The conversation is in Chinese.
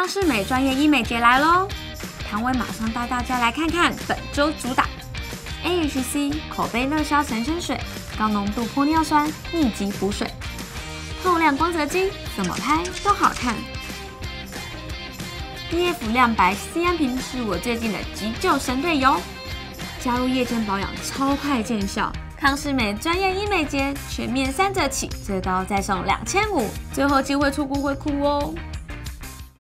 康是美专业医美节来喽！唐薇马上带大家来看看本周主打 AHC 口碑热销神仙水，高浓度玻尿酸密集补水，透亮光泽肌，怎么拍都好看。DF 亮白 CN 瓶是我最近的急救神队友，加入夜间保养超快见效。 康是美专业医美节全面3折起，最高再送2500，最后机会出估会哭哦！